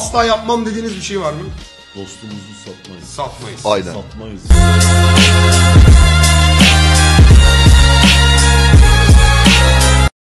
asla yapmam dediğiniz bir şey var mı? Dostumuzu satmayız. Satmayız. Aynen. Satmayız.